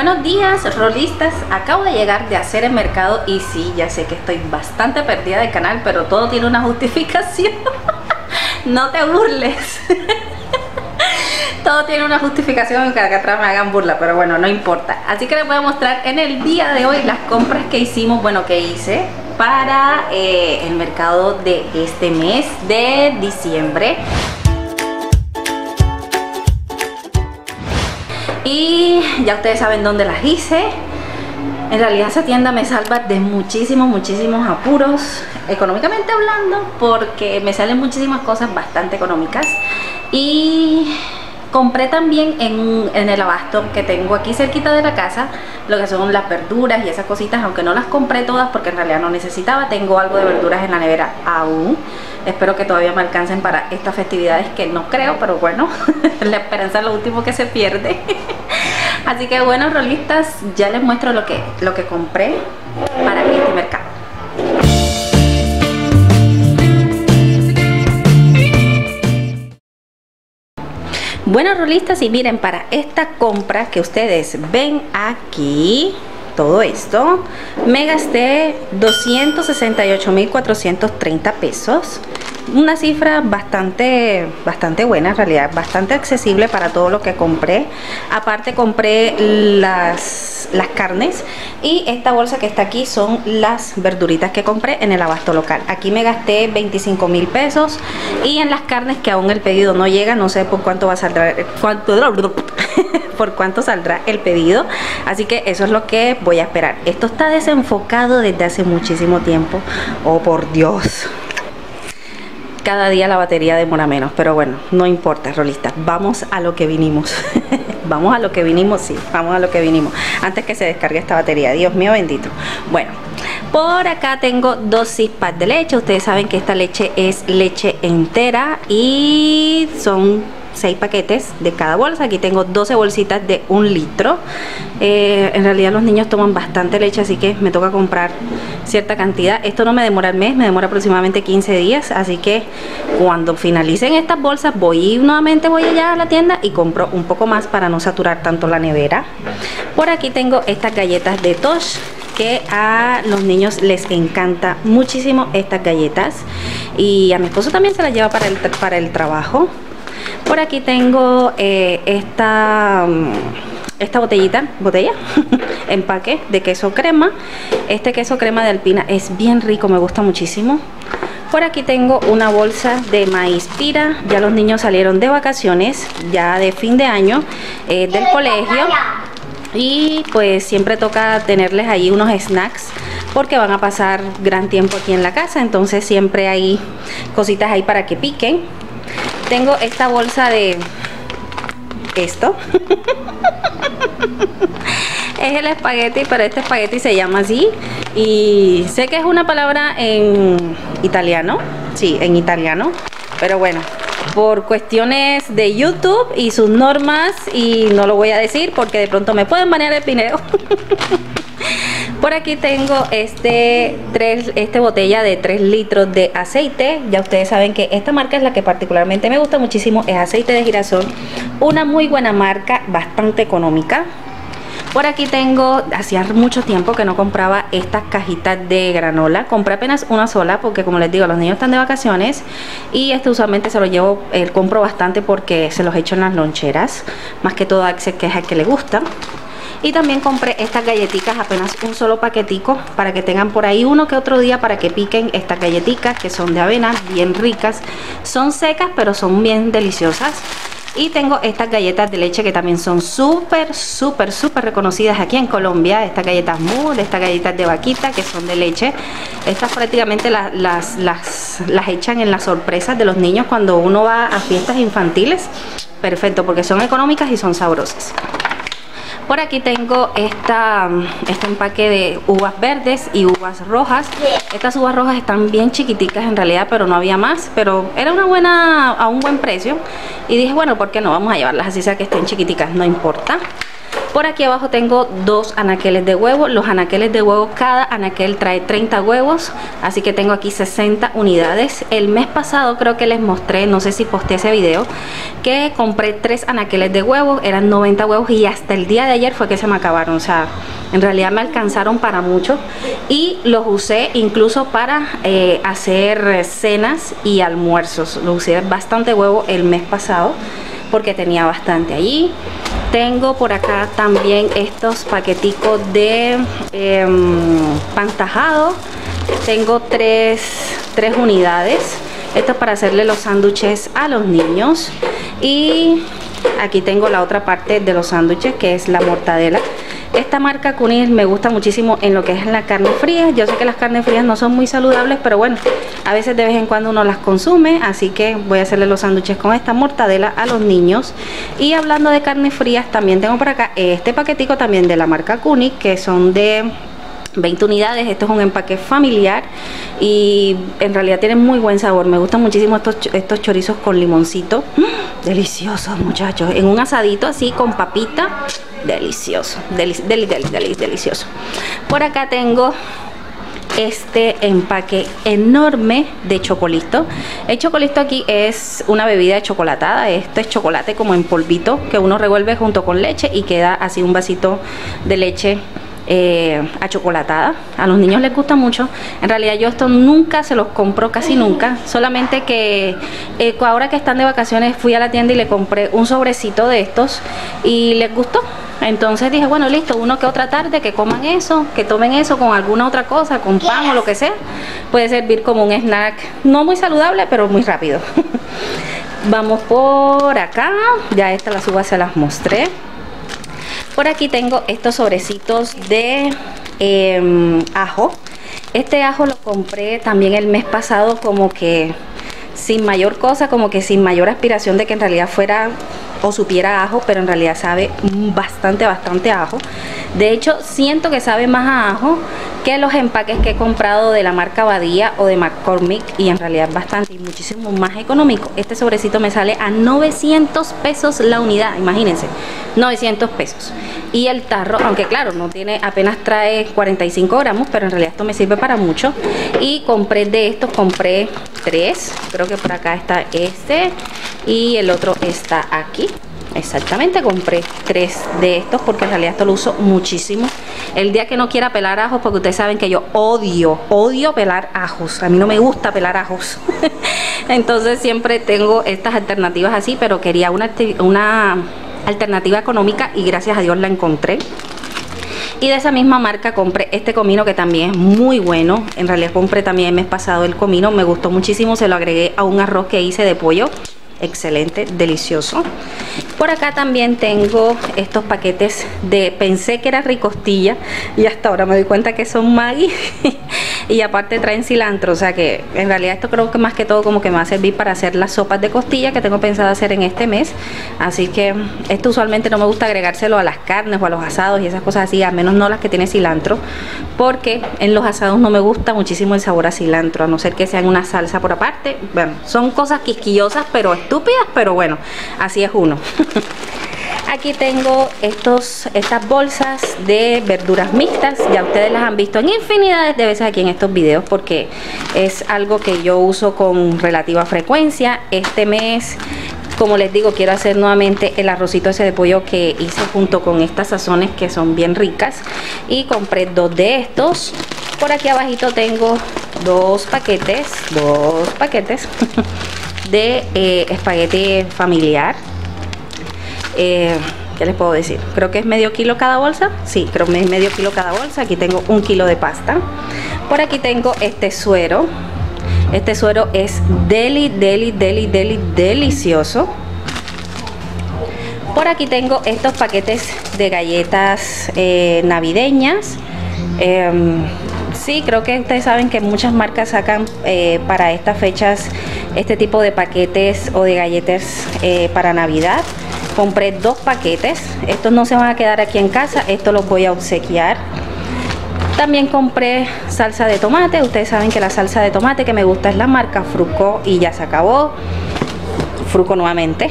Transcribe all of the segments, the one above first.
Buenos días, rolistas. Acabo de llegar de hacer el mercado y sí, ya sé que estoy bastante perdida del canal, pero todo tiene una justificación. No te burles. Todo tiene una justificación, aunque acá atrás me hagan burla, pero bueno, no importa. Así que les voy a mostrar en el día de hoy las compras que hicimos, bueno, que hice para el mercado de este mes de diciembre. Y ya ustedes saben dónde las hice. En realidad esa tienda me salva de muchísimos apuros, económicamente hablando, porque me salen muchísimas cosas bastante económicas. Y compré también en el abasto que tengo aquí cerquita de la casa, lo que son las verduras y esas cositas, aunque no las compré todas porque en realidad no necesitaba. Tengo algo de verduras en la nevera aún, espero que todavía me alcancen para estas festividades, que no creo, pero bueno, la esperanza es lo último que se pierde. Así que bueno, rolistas, ya les muestro lo que compré para este mercado. Bueno, rolistas, y miren, para esta compra que ustedes ven aquí, todo esto, me gasté 268.430 pesos. Una cifra bastante buena, en realidad, bastante accesible para todo lo que compré. Aparte compré las carnes, y esta bolsa que está aquí son las verduritas que compré en el abasto local. Aquí me gasté 25.000 pesos, y en las carnes, que aún el pedido no llega, no sé por cuánto va a saldar, por cuánto saldrá el pedido, así que eso es lo que voy a esperar. Esto está desenfocado desde hace muchísimo tiempo, oh por Dios. Cada día la batería demora menos, pero bueno, no importa, rolistas, vamos a lo que vinimos. Vamos a lo que vinimos, sí, vamos a lo que vinimos, antes que se descargue esta batería, Dios mío bendito. Bueno, por acá tengo 2 six packs de leche. Ustedes saben que esta leche es leche entera y son 6 paquetes de cada bolsa. Aquí tengo 12 bolsitas de 1 litro. En realidad los niños toman bastante leche, así que me toca comprar cierta cantidad. Esto no me demora el mes, me demora aproximadamente 15 días, así que cuando finalicen estas bolsas nuevamente voy allá a la tienda y compro un poco más para no saturar tanto la nevera. Por aquí tengo estas galletas de Tosh, que a los niños les encanta muchísimo estas galletas, y a mi esposo también se las lleva para el trabajo. Por aquí tengo esta botella, empaque de queso crema. Este queso crema de Alpina es bien rico, me gusta muchísimo. Por aquí tengo una bolsa de maíz pira. Ya los niños salieron de vacaciones, ya de fin de año, del colegio. Y pues siempre toca tenerles ahí unos snacks, porque van a pasar gran tiempo aquí en la casa, entonces siempre hay cositas ahí para que piquen. Tengo esta bolsa de esto. Es el espagueti, pero este espagueti se llama así. Y sé que es una palabra en italiano. Sí, en italiano. Pero bueno, por cuestiones de YouTube y sus normas, y no lo voy a decir porque de pronto me pueden banear el video. Por aquí tengo esta botella de 3 litros de aceite. Ya ustedes saben que esta marca es la que particularmente me gusta muchísimo, es aceite de girasol, una muy buena marca, bastante económica. Por aquí tengo, hacía mucho tiempo que no compraba estas cajitas de granola. Compré apenas una sola porque, como les digo, los niños están de vacaciones, y usualmente se los llevo, compro bastante porque se los echo en las loncheras, más que todo Axel, que es el que le gusta. Y también compré estas galletitas, apenas un solo paquetico, para que tengan por ahí uno que otro día para que piquen estas galletitas, que son de avena, bien ricas. Son secas, pero son bien deliciosas. Y tengo estas galletas de leche, que también son súper reconocidas aquí en Colombia. Estas galletas Mood, estas galletas de vaquita, que son de leche. Estas prácticamente las echan en las sorpresas de los niños cuando uno va a fiestas infantiles. Perfecto, porque son económicas y son sabrosas. Por aquí tengo este empaque de uvas verdes y uvas rojas. Estas uvas rojas están bien chiquiticas en realidad, pero no había más, pero era a un buen precio, y dije, bueno, ¿por qué no? Vamos a llevarlas, así sea que estén chiquiticas, no importa. Por aquí abajo tengo dos anaqueles de huevo. Los anaqueles de huevo, cada anaquel trae 30 huevos, así que tengo aquí 60 unidades. El mes pasado creo que les mostré, no sé si posté ese video, que compré 3 anaqueles de huevos, eran 90 huevos y hasta el día de ayer fue que se me acabaron. O sea, en realidad me alcanzaron para mucho y los usé incluso para hacer cenas y almuerzos. Lo usé bastante huevo el mes pasado porque tenía bastante allí. Tengo por acá también estos paqueticos de pan tajado. Tengo tres unidades. Esto es para hacerle los sándwiches a los niños. Y aquí tengo la otra parte de los sándwiches, que es la mortadela. Esta marca Kunis me gusta muchísimo en lo que es la carne fría. Yo sé que las carnes frías no son muy saludables, pero bueno, a veces de vez en cuando uno las consume. Así que voy a hacerle los sándwiches con esta mortadela a los niños. Y hablando de carnes frías, también tengo por acá este paquetico también de la marca Kunis, que son de 20 unidades. Esto es un empaque familiar y en realidad tienen muy buen sabor. Me gustan muchísimo estos chorizos con limoncito. Deliciosos, muchachos, en un asadito así con papita. Delicioso, delicioso. Por acá tengo este empaque enorme de chocolisto. El chocolisto aquí es una bebida chocolatada. Esto es chocolate como en polvito que uno revuelve junto con leche y queda así un vasito de leche achocolatada. A los niños les gusta mucho. En realidad yo esto nunca se los compro, casi nunca, solamente que ahora que están de vacaciones fui a la tienda y le compré un sobrecito de estos y les gustó. Entonces dije, bueno, listo, uno que otra tarde que coman eso, que tomen eso con alguna otra cosa, con pan o lo que sea. Puede servir como un snack no muy saludable, pero muy rápido. Vamos por acá. Ya esta, las uvas se las mostré. Por aquí tengo estos sobrecitos de ajo. Este ajo lo compré también el mes pasado, como que sin mayor cosa, como que sin mayor aspiración de que en realidad fuera o supiera ajo, pero en realidad sabe bastante ajo. De hecho, siento que sabe más a ajo que los empaques que he comprado de la marca Badía o de McCormick, y en realidad bastante y muchísimo más económico. Este sobrecito me sale a 900 pesos la unidad, imagínense, 900 pesos. Y el tarro, aunque claro, no tiene, apenas trae 45 gramos, pero en realidad esto me sirve para mucho. Y compré de estos, compré 3, creo que por acá está este y el otro está aquí. Exactamente, compré 3 de estos porque en realidad esto lo uso muchísimo. El día que no quiera pelar ajos, porque ustedes saben que yo odio pelar ajos. A mí no me gusta pelar ajos. Entonces siempre tengo estas alternativas así, pero quería una alternativa económica y gracias a Dios la encontré. Y de esa misma marca compré este comino que también es muy bueno. En realidad compré también el mes pasado el comino, me gustó muchísimo, se lo agregué a un arroz que hice de pollo. Excelente, delicioso. Por acá también tengo estos paquetes de, pensé que era ricostilla y hasta ahora me doy cuenta que son Maggi. Y aparte traen cilantro, o sea que en realidad esto creo que más que todo como que me va a servir para hacer las sopas de costilla que tengo pensado hacer en este mes. Así que esto usualmente no me gusta agregárselo a las carnes o a los asados y esas cosas así, a menos no las que tiene cilantro, porque en los asados no me gusta muchísimo el sabor a cilantro, a no ser que sean una salsa por aparte. Bueno, son cosas quisquillosas pero estúpidas, pero bueno, así es uno. Aquí tengo estas bolsas de verduras mixtas. Ya ustedes las han visto en infinidades de veces aquí en estos videos porque es algo que yo uso con relativa frecuencia. Este mes, como les digo, quiero hacer nuevamente el arrocito ese de pollo que hice junto con estas sazones que son bien ricas. Y compré 2 de estos. Por aquí abajito tengo 2 paquetes de espagueti familiar. ¿Qué les puedo decir? Creo que es medio kilo cada bolsa. Sí, creo que es medio kilo cada bolsa. Aquí tengo 1 kilo de pasta. Por aquí tengo este suero. Este suero es delicioso. Por aquí tengo estos paquetes de galletas navideñas. Sí, creo que ustedes saben que muchas marcas sacan para estas fechas este tipo de paquetes o de galletas para Navidad. Compré 2 paquetes, estos no se van a quedar aquí en casa, estos los voy a obsequiar. También compré salsa de tomate, ustedes saben que la salsa de tomate que me gusta es la marca Fruco y ya se acabó. Fruco nuevamente.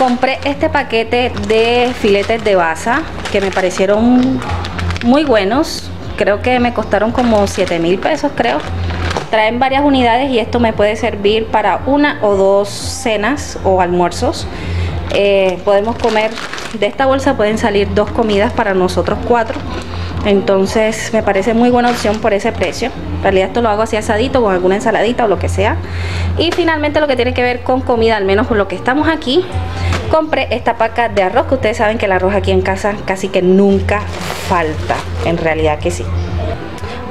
Compré este paquete de filetes de basa que me parecieron muy buenos. Creo que me costaron como 7.000 pesos, creo. Traen varias unidades y esto me puede servir para una o dos cenas o almuerzos. Podemos comer de esta bolsa, pueden salir dos comidas para nosotros cuatro. Entonces me parece muy buena opción por ese precio. En realidad esto lo hago así asadito con alguna ensaladita o lo que sea. Y finalmente lo que tiene que ver con comida, al menos por lo que estamos aquí, compré esta paca de arroz, que ustedes saben que el arroz aquí en casa casi que nunca falta, en realidad que sí.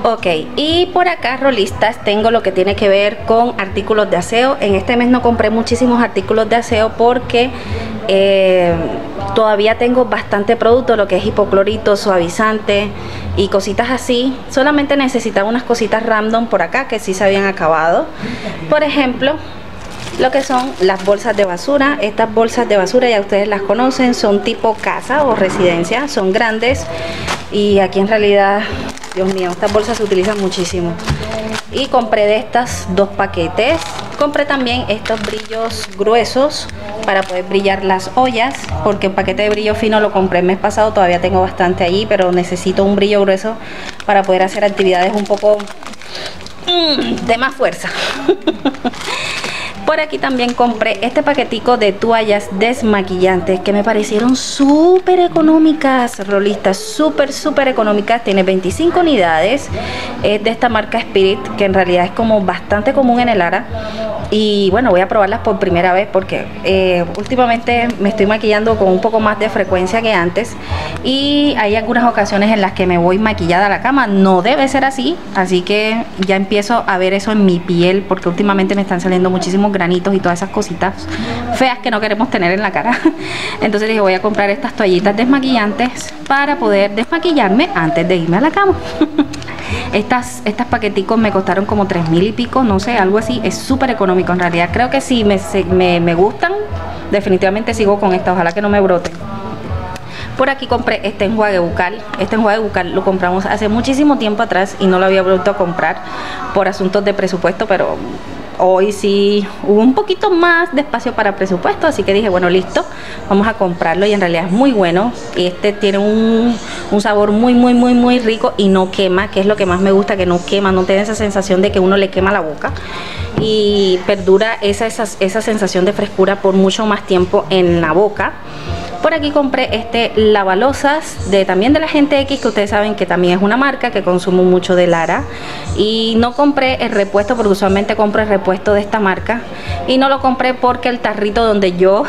Ok, y por acá, rolistas, tengo lo que tiene que ver con artículos de aseo. En este mes no compré muchísimos artículos de aseo porque todavía tengo bastante producto, lo que es hipoclorito, suavizante y cositas así. Solamente necesitaba unas cositas random por acá que sí se habían acabado. Por ejemplo, lo que son las bolsas de basura. Estas bolsas de basura ya ustedes las conocen, son tipo casa o residencia, son grandes y aquí en realidad, Dios mío, estas bolsas se utilizan muchísimo. Y compré de estas dos paquetes. Compré también estos brillos gruesos para poder brillar las ollas, porque un paquete de brillo fino lo compré el mes pasado, todavía tengo bastante allí, pero necesito un brillo grueso para poder hacer actividades un poco de más fuerza. Por aquí también compré este paquetico de toallas desmaquillantes que me parecieron súper económicas, rolistas, súper económicas. Tiene 25 unidades, es de esta marca Spirit, que en realidad es como bastante común en el Ara. Y bueno, voy a probarlas por primera vez porque últimamente me estoy maquillando con un poco más de frecuencia que antes. Y hay algunas ocasiones en las que me voy maquillada a la cama, no debe ser así. Así que ya empiezo a ver eso en mi piel porque últimamente me están saliendo muchísimos granitos y todas esas cositas feas que no queremos tener en la cara. Entonces dije, voy a comprar estas toallitas desmaquillantes para poder desmaquillarme antes de irme a la cama. Estas paqueticos me costaron como 3.000 y pico, no sé, algo así. Es súper económico en realidad. Creo que si me gustan, definitivamente sigo con esta, ojalá que no me broten. Por aquí compré este enjuague bucal. Este enjuague bucal lo compramos hace muchísimo tiempo atrás y no lo había vuelto a comprar por asuntos de presupuesto, pero hoy sí hubo un poquito más de espacio para presupuesto, así que dije, bueno, listo, vamos a comprarlo. Y en realidad es muy bueno. Este tiene un sabor muy rico y no quema, que es lo que más me gusta, que no quema, no tiene esa sensación de que uno le quema la boca. Y perdura esa sensación de frescura por mucho más tiempo en la boca. Por aquí compré este lavalosas también de la Gente X, que ustedes saben que también es una marca que consumo mucho de Lara. Y no compré el repuesto porque usualmente compro el repuesto de esta marca. Y no lo compré porque el tarrito donde yo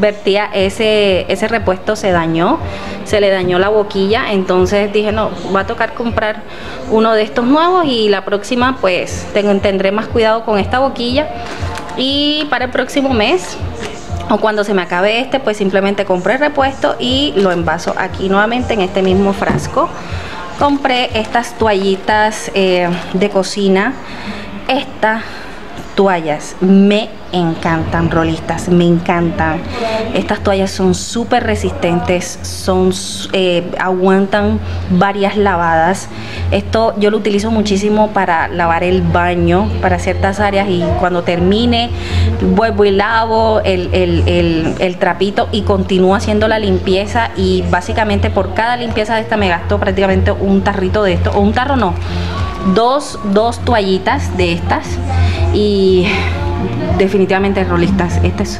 vertía ese repuesto se dañó. Se le dañó la boquilla. Entonces dije, no, va a tocar comprar uno de estos nuevos. Y la próxima pues tendré más cuidado con esta boquilla. Y para el próximo mes, o cuando se me acabe este, pues simplemente compré el repuesto y lo envaso aquí nuevamente en este mismo frasco. Compré estas toallitas de cocina. Estas toallas me encantan, rolistas, me encantan. Estas toallas son súper resistentes, aguantan varias lavadas. Esto yo lo utilizo muchísimo para lavar el baño, para ciertas áreas, y cuando termine vuelvo y lavo el trapito y continúo haciendo la limpieza. Y básicamente por cada limpieza de esta me gasto prácticamente un tarrito de esto, o un tarro no, dos toallitas de estas. Y definitivamente, rolistas, estas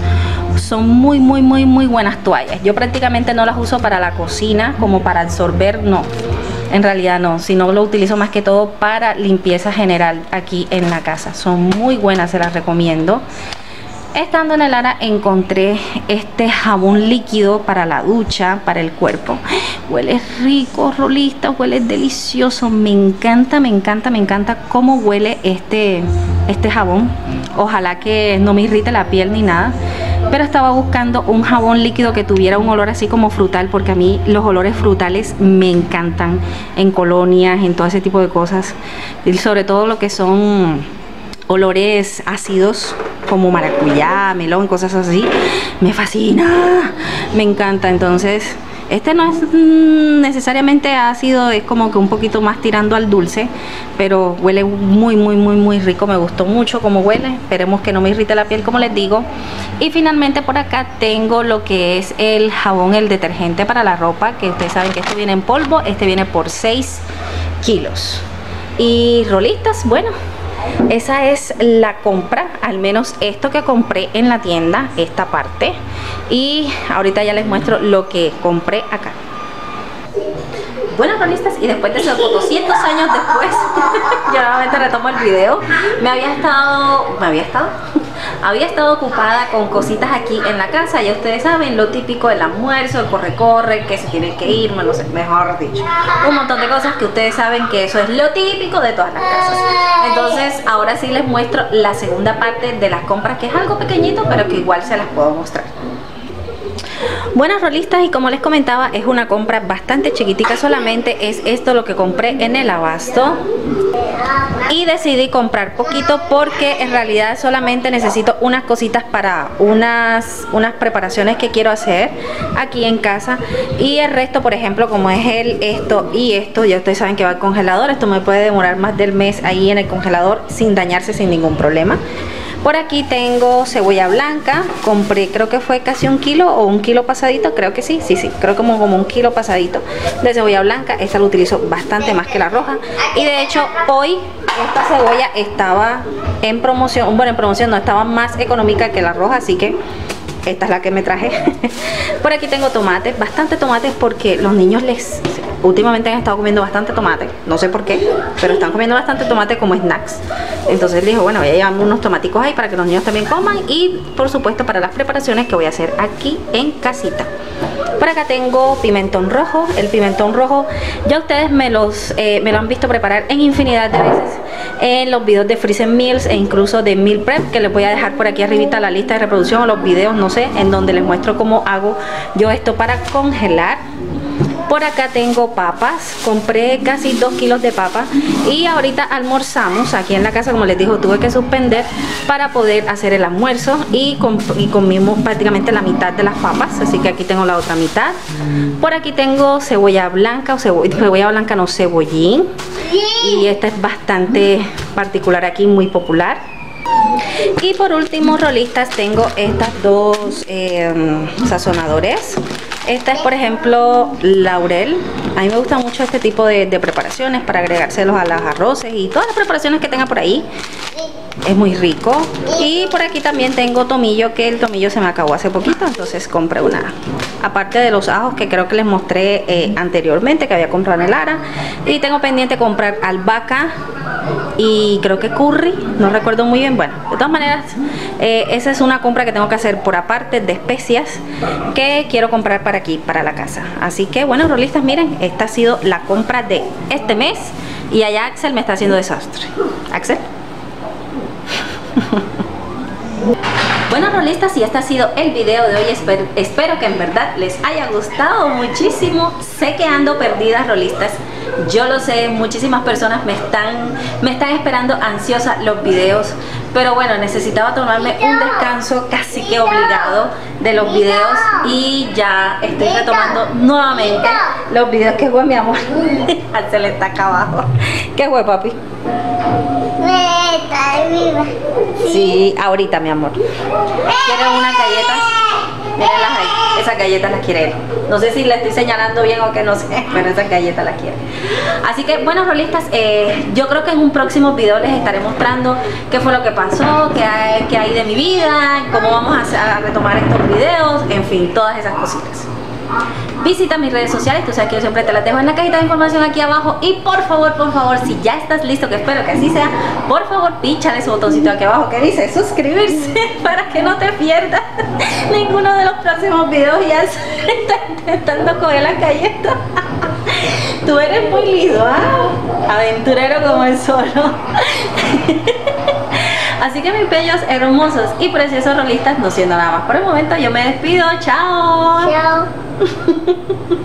son muy buenas toallas. Yo prácticamente no las uso para la cocina como para absorber, no, en realidad no, sino lo utilizo más que todo para limpieza general aquí en la casa. Son muy buenas, se las recomiendo. Estando en el Ara encontré este jabón líquido para la ducha, para el cuerpo. Huele rico, rolista, huele delicioso. Me encanta, me encanta cómo huele este jabón. Ojalá que no me irrite la piel ni nada. Pero estaba buscando un jabón líquido que tuviera un olor así como frutal, porque a mí los olores frutales me encantan. En colonias, en todo ese tipo de cosas. Y sobre todo lo que son olores ácidos, como maracuyá, melón, cosas así. Me fascina, me encanta. Entonces Este no es necesariamente ácido, es como que un poquito más tirando al dulce, pero huele muy rico. Me gustó mucho como huele, esperemos que no me irrite la piel como les digo. Y finalmente por acá tengo lo que es el jabón, el detergente para la ropa, que ustedes saben que este viene en polvo, este viene por 6 kilos. Y rolitas, bueno, esa es la compra, al menos esto que compré en la tienda, esta parte. Y ahorita ya les muestro lo que compré acá. Bueno, rolistas, y después de esos 200 años después, yo nuevamente retomo el video. Había estado ocupada con cositas aquí en la casa, ya ustedes saben, lo típico del almuerzo, el corre-corre, que se tienen que ir, no sé, mejor dicho, un montón de cosas que ustedes saben que eso es lo típico de todas las casas. Entonces ahora sí les muestro la segunda parte de las compras, que es algo pequeñito, pero que igual se las puedo mostrar. Bueno, rolistas, y como les comentaba, es una compra bastante chiquitica, solamente es esto lo que compré en el abasto. Y decidí comprar poquito porque en realidad solamente necesito unas cositas para unas preparaciones que quiero hacer aquí en casa. Y el resto, por ejemplo, como es esto y esto, ya ustedes saben que va al congelador. Esto me puede demorar más del mes ahí en el congelador sin dañarse, sin ningún problema. Por aquí tengo cebolla blanca, compré, creo que fue casi 1 kilo o 1 kilo pasadito, creo que sí, creo como 1 kilo pasadito de cebolla blanca. Esta la utilizo bastante más que la roja, y de hecho hoy esta cebolla estaba en promoción, bueno, en promoción no, estaba más económica que la roja, así que esta es la que me traje. Por aquí tengo tomates, bastante tomates, porque los niños últimamente han estado comiendo bastante tomate, no sé por qué, pero están comiendo bastante tomate como snacks. Entonces dije, bueno, voy a llevarme unos tomaticos ahí para que los niños también coman, y por supuesto para las preparaciones que voy a hacer aquí en casita. Por acá tengo pimentón rojo. El pimentón rojo ya ustedes me lo han visto preparar en infinidad de veces en los videos de Frozen Meals e incluso de Meal Prep, que les voy a dejar por aquí arribita la lista de reproducción o los videos, no sé, en donde les muestro cómo hago yo esto para congelar. Por acá tengo papas, compré casi 2 kilos de papas, y ahorita almorzamos aquí en la casa. Como les digo, tuve que suspender para poder hacer el almuerzo, y comimos prácticamente la mitad de las papas, así que aquí tengo la otra mitad. Por aquí tengo cebolla blanca, o cebolla blanca no, cebollín, y esta es bastante particular aquí, muy popular. Y por último, rolistas, tengo estas dos sazonadores. Esta es, por ejemplo, laurel. A mí me gusta mucho este tipo de preparaciones para agregárselos a los arroces y todas las preparaciones que tenga por ahí. Es muy rico. Y por aquí también tengo tomillo, que el tomillo se me acabó hace poquito, entonces compré una. Aparte de los ajos que creo que les mostré anteriormente, que había comprado en el Ara. Y tengo pendiente comprar albahaca y creo que curry, no recuerdo muy bien. Bueno, de todas maneras, esa es una compra que tengo que hacer por aparte, de especias que quiero comprar para aquí, para la casa. Así que bueno, rolistas, miren, esta ha sido la compra de este mes. Y allá Axel me está haciendo desastre. Axel. Bueno, rolistas, y este ha sido el video de hoy. Espero que en verdad les haya gustado muchísimo. Sé que ando perdida, rolistas, yo lo sé, muchísimas personas me están esperando ansiosa los videos, pero bueno, necesitaba tomarme un descanso casi que obligado de los videos, y ya estoy retomando nuevamente los videos. Que güey, mi amor. Se le está acá abajo. Que güey, papi. Sí, ahorita, mi amor. ¿Quieren unas galletas? Mírenlas ahí. Esas galletas las quiere él. No sé si le estoy señalando bien o que no sé, pero esas galletas las quiere. Así que bueno, rolistas, yo creo que en un próximo video les estaré mostrando qué fue lo que pasó, qué hay de mi vida, cómo vamos a retomar estos videos, en fin, todas esas cositas. Visita mis redes sociales, tú sabes que yo siempre te las dejo en la cajita de información aquí abajo. Y por favor, si ya estás listo, que espero que así sea, por favor, píchale ese botoncito aquí abajo que dice suscribirse, para que no te pierdas ninguno de los próximos videos. Ya está intentando coger la galleta. Tú eres muy lindo, ¿ah? Aventurero como el solo. Así que mis bellos, hermosos y preciosos rolistas, no siendo nada más por el momento, yo me despido. ¡Chao! ¡Chao!